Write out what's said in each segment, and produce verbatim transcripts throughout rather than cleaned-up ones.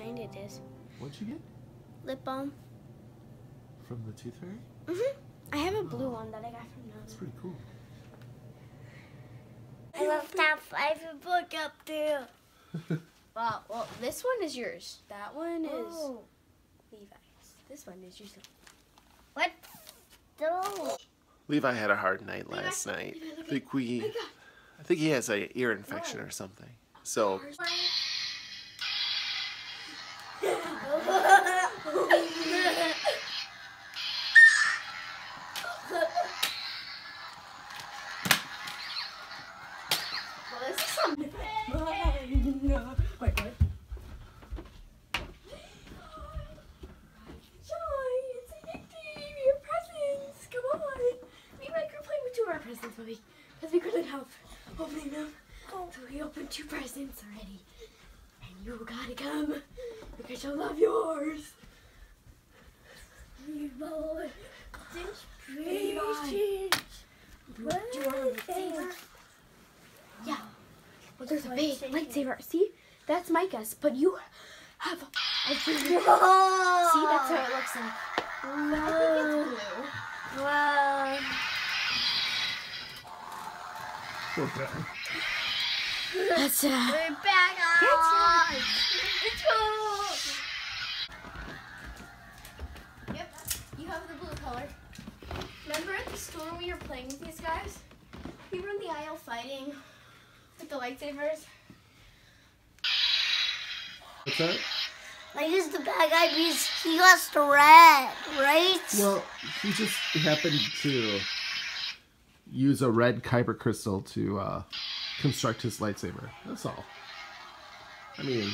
kind it is. What'd you get? Lip balm. From the tooth fairy? Mm-hmm. I have a blue oh. one that I got from Nana. That's pretty cool. I love top favorite book up there. Wow, well, this one is yours. That one is oh. Levi's. This one is yours. What? No. Levi had a hard night Levi. last night. Levi, I, think we, oh I think he has an ear infection oh. or something. So. Because we couldn't help opening them. Oh. So we opened two presents already. And you gotta come because you'll love yours. Levi. This Levi. What do you want a lightsaber? Yeah. Well, there's a big lightsaber. See? That's Micah's. But you have a blue. Oh. See? That's how it looks like. Wow. I think it's blue. Wow. We're back. That's, uh, We're back on. It's cool. Yep, you have the blue color. Remember at the store when we were playing with these guys? We were in the aisle fighting with the lightsabers. What's that? I used the bad guy because he got the red, right? Well, he just happened to use a red kyber crystal to uh, construct his lightsaber. That's all. I mean,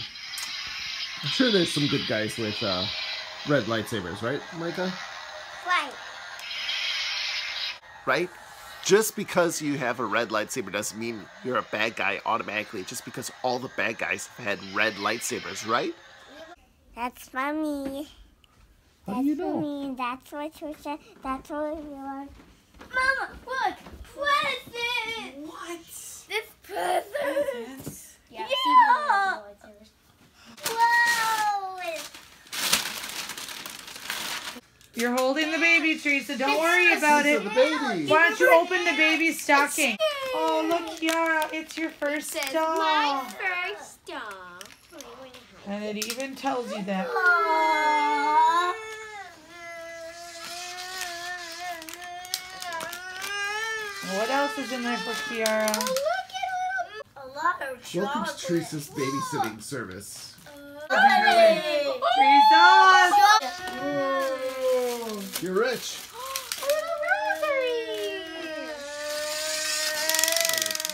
I'm sure there's some good guys with uh, red lightsabers, right, Micah? Right. Right? Just because you have a red lightsaber doesn't mean you're a bad guy automatically, just because all the bad guys have had red lightsabers, right? That's funny. How That's do you know? Funny. That's what Trisha, that's what we want. Mama, look! Presents! What? This presents! Yeah! yeah. Whoa! You're holding the baby, Teresa. Don't worry about it. Why don't you open the baby's stocking? Oh, look, Kiara, it's your first doll. It's my first doll. And it even tells you that. Aww. What else is in there for Kiara? Oh, look at a, little... a lot of chocolate. Welcome to Teresa's babysitting service. Uh, hey. Teresa! Ooh. You're rich. A rosary.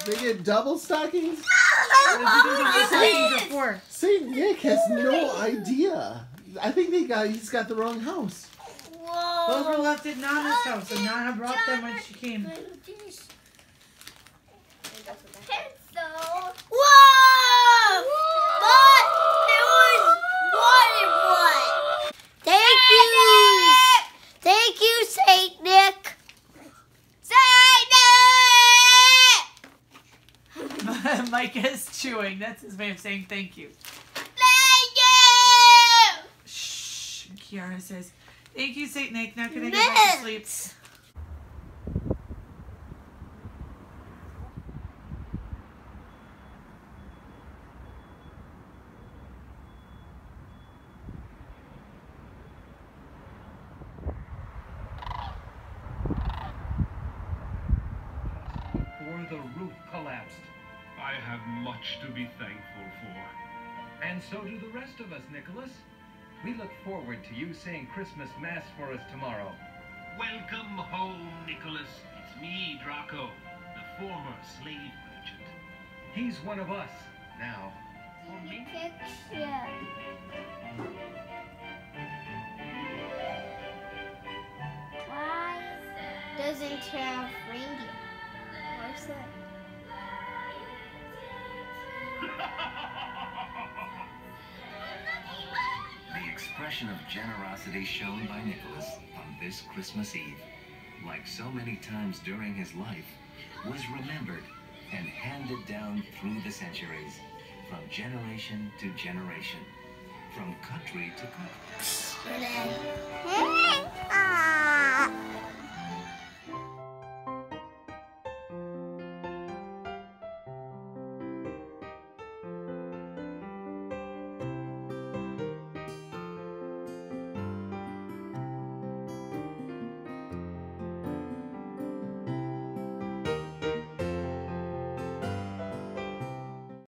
They get double stockings? What did you do double stockings before? Saint Nick has no idea. I think they got he's got the wrong house. Those were left at Nana's house, and Nana brought them when she came. Pencil! Whoa! But there was more than one. Thank you, thank you, Saint Nick. Saint Nick. Micah is chewing. That's his way of saying thank you. Thank you. Shh. Kiara says. Thank you, Saint Nick. Now can I get back to sleep? Or the roof collapsed. I have much to be thankful for. And so do the rest of us, Nicholas. We look forward to you saying Christmas Mass for us tomorrow. Welcome home, Nicholas. It's me, Draco, the former slave merchant. He's one of us now. Picture. Why doesn't it have reindeer? What's that? The expression of generosity shown by Nicholas on this Christmas Eve, like so many times during his life, was remembered and handed down through the centuries, from generation to generation, from country to country.